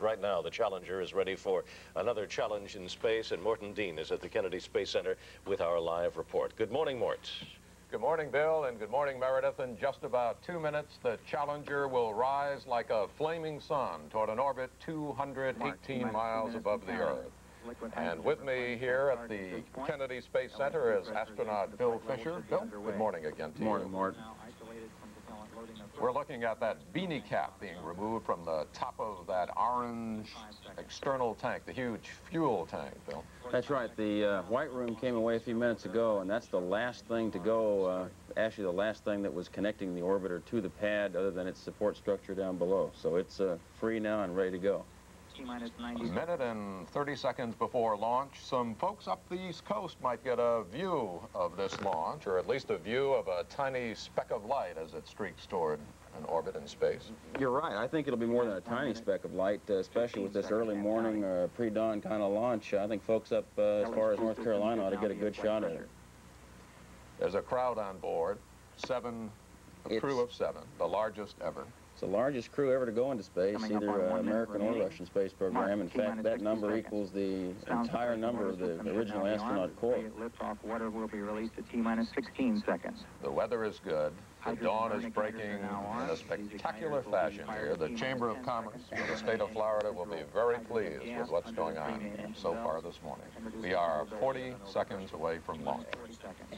Right now, the Challenger is ready for another challenge in space, and Morton Dean is at the Kennedy Space Center with our live report. Good morning, Mort. Good morning, Bill, and good morning, Meredith. In just about 2 minutes, the Challenger will rise like a flaming sun toward an orbit 218 miles above the Earth. And with me here at the Kennedy Space Center is astronaut Bill Fisher. Bill, good morning again to you. Morning, Mort. We're looking at that beanie cap being removed from the top of that orange external tank, the huge fuel tank, Bill. That's right. The white room came away a few minutes ago, and that's the last thing to go, actually the last thing that was connecting the orbiter to the pad other than its support structure down below. So it's free now and ready to go. A minute and 30 seconds before launch, some folks up the East Coast might get a view of this launch, or at least a view of a tiny speck of light as it streaks toward an orbit in space. You're right. I think it'll be more than a tiny speck of light, especially with this early morning or pre-dawn kind of launch. I think folks up as far as North Carolina ought to get a good shot at it. There's a crowd on board, a crew of seven, the largest ever. The largest crew ever to go into space, either American or Russian space program. In fact, that number equals the entire number of the original astronaut corps. Water will be released at T-minus 16 seconds. The weather is good. The dawn is breaking in a spectacular fashion here. The Chamber of Commerce of the state of Florida will be very pleased with what's going on so far this morning. We are 40 seconds away from launch.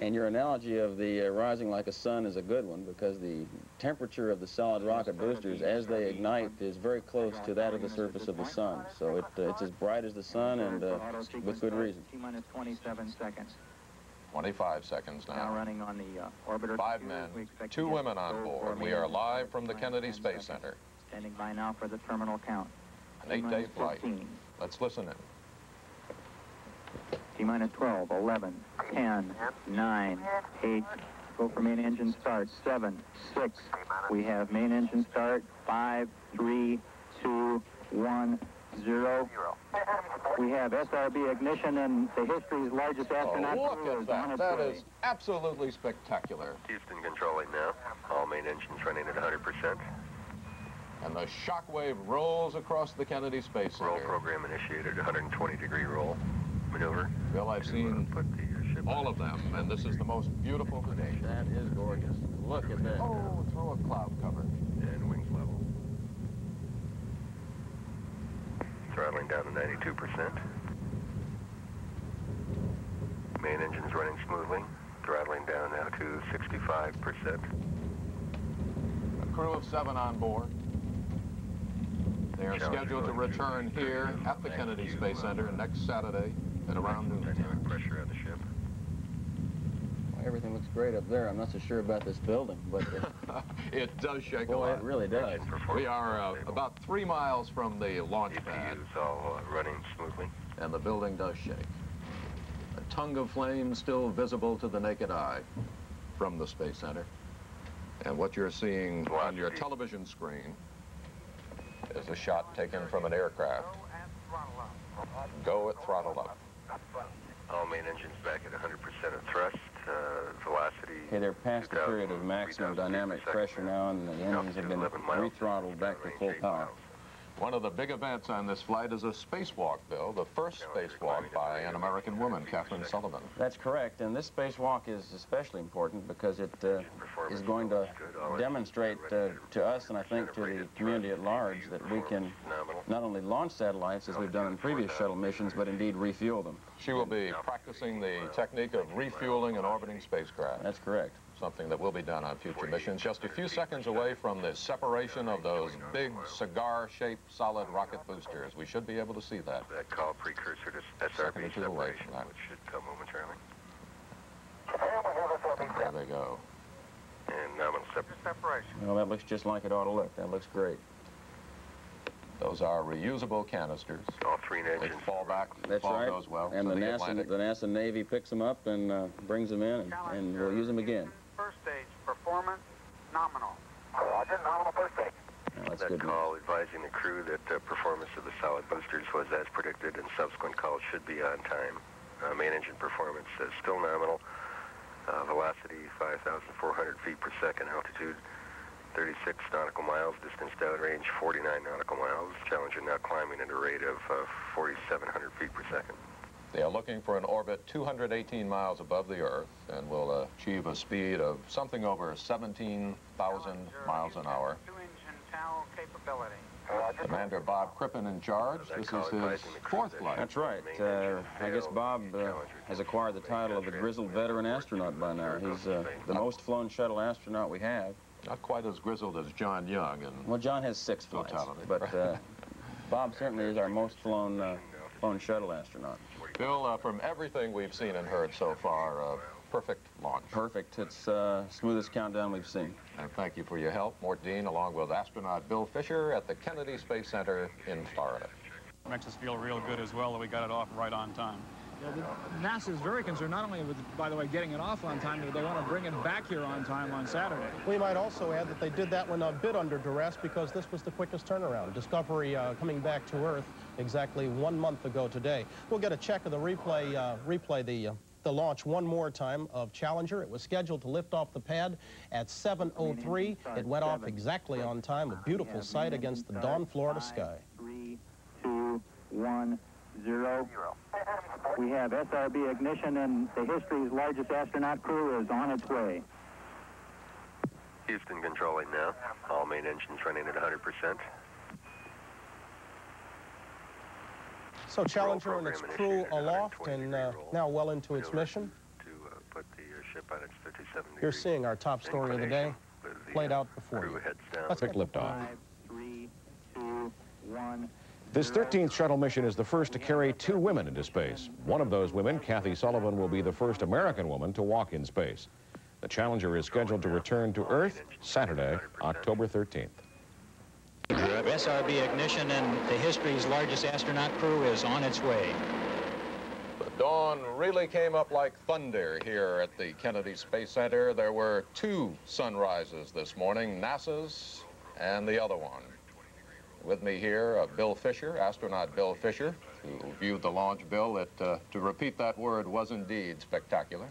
And your analogy of the rising like a sun is a good one, because the temperature of the solid rocket boosters as they ignite is very close to that of the surface of the sun. So it's as bright as the sun, and with good reason. T-minus 27 seconds. 25 seconds now. Running on the orbiter. 5 men, 2 women on board. We are live from the Kennedy Space Center. Standing by now for the terminal count. An 8-day flight. Let's listen in. T-minus 12, 11, 10, 9, 8. Go for main engine start. 7, 6. We have main engine start. 5, 3, 2, 1. 0. We have SRB ignition and the history's largest astronaut. Oh, look at that. That is absolutely spectacular. Houston controlling now. All main engines running at 100%. And the shockwave rolls across the Kennedy Space Center. Roll program initiated, 120-degree roll maneuver. Well, I've seen all of them, and this is the most beautiful today. That is gorgeous. Look at that. Oh, through a cloud cover. And wings level. Throttling down to 92%. Main engine's running smoothly. Throttling down now to 65%. A crew of 7 on board. They are scheduled to return here at the Kennedy Space Center next Saturday at around noon. Dynamic pressure on the ship. Everything looks great up there. I'm not so sure about this building, but it does shake a lot. It really does. We are about 3 miles from the launch pad. It's all running smoothly. And the building does shake. A tongue of flame still visible to the naked eye from the Space Center. And what you're seeing on your television screen is a shot taken from an aircraft. Go at throttle up. All main engines back at 100% of thrust. Velocity. Okay, they're past the period of maximum dynamic pressure now, and the engines have been re-throttled back to full power. One of the big events on this flight is a spacewalk, Bill, the first spacewalk by an American woman, Kathryn Sullivan. That's correct, and this spacewalk is especially important because it is going to demonstrate to us, and I think to the community at large, that we can not only launch satellites as we've done in previous shuttle missions, but indeed refuel them. She will be practicing the technique of refueling an orbiting spacecraft. That's correct. Something that will be done on future missions, just a few seconds away from the separation of those big cigar-shaped solid rocket boosters. We should be able to see that. That call precursor to SRB separation, which should come momentarily. There they go. And nominal separation. Well, that looks just like it ought to look. That looks great. Those are reusable canisters. All 3 engines. They fall back. That's right. Goes well. And the NASA Navy picks them up and brings them in, and we'll use them again. First stage performance nominal. Roger, nominal first stage. Now, that's good call advising the crew that the performance of the solid boosters was as predicted, and subsequent calls should be on time. Main engine performance is still nominal. Velocity 5,400 feet per second, altitude 36 nautical miles, distance downrange 49 nautical miles. Challenger now climbing at a rate of 4,700 feet per second. They are looking for an orbit 218 miles above the Earth and will achieve a speed of something over 17,000 miles an hour. Capability. Commander Bob Crippen in charge. This is his fourth flight. That's right. I guess Bob has acquired the title of a grizzled veteran astronaut by now. He's the most flown shuttle astronaut we have. Not quite as grizzled as John Young. And well, John has 6 flights, but Bob certainly is our most flown shuttle astronaut. Bill, from everything we've seen and heard so far, perfect launch. Perfect. It's smoothest countdown we've seen. And thank you for your help, Morton Dean, along with astronaut Bill Fisher at the Kennedy Space Center in Florida. Makes us feel real good as well that we got it off right on time. Yeah, NASA is very concerned not only with, by the way, getting it off on time, but they want to bring it back here on time on Saturday. We might also add that they did that one a bit under duress because this was the quickest turnaround. Discovery coming back to Earth exactly 1 month ago today. We'll get a check of the replay, the launch one more time of Challenger. It was scheduled to lift off the pad at 7:03. It went off exactly on time, a beautiful sight against the dawn Florida sky. 3, 2, 1, 0. We have SRB ignition, and the history's largest astronaut crew is on its way. Houston controlling now. All main engines running at 100%. So Challenger and its crew aloft and now well into its mission. You're seeing our top story of the day played out before you. Let's take liftoff. 5, 3, 2, 1. This 13th shuttle mission is the first to carry 2 women into space. One of those women, Kathy Sullivan, will be the first American woman to walk in space. The Challenger is scheduled to return to Earth Saturday, October 13th. SRB ignition, and the history's largest astronaut crew is on its way. The dawn really came up like thunder here at the Kennedy Space Center. There were 2 sunrises this morning, NASA's and the other one. With me here, Bill Fisher, astronaut Bill Fisher, who viewed the launch. Bill, it, to repeat that word, was indeed spectacular.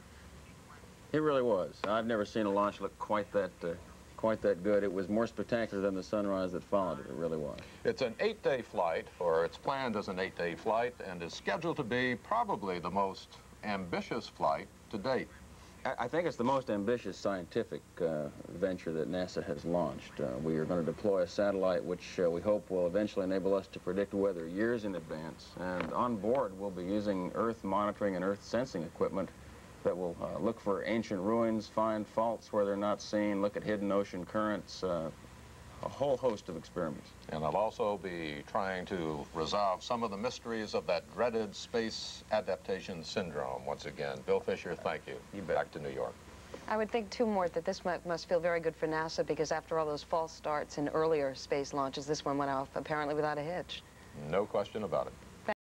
It really was. I've never seen a launch look quite that good. It was more spectacular than the sunrise that followed it. It really was. It's an 8-day flight, or it's planned as an 8-day flight, and is scheduled to be probably the most ambitious flight to date. I think it's the most ambitious scientific venture that NASA has launched. We are going to deploy a satellite which we hope will eventually enable us to predict weather years in advance. And on board, we'll be using Earth monitoring and Earth sensing equipment that will look for ancient ruins, find faults where they're not seen, look at hidden ocean currents, a whole host of experiments. And they'll also be trying to resolve some of the mysteries of that dreaded space adaptation syndrome once again. Bill Fisher, thank you. You bet. Back to New York. I would think, too, Mort, that this must feel very good for NASA because after all those false starts in earlier space launches, this one went off apparently without a hitch. No question about it.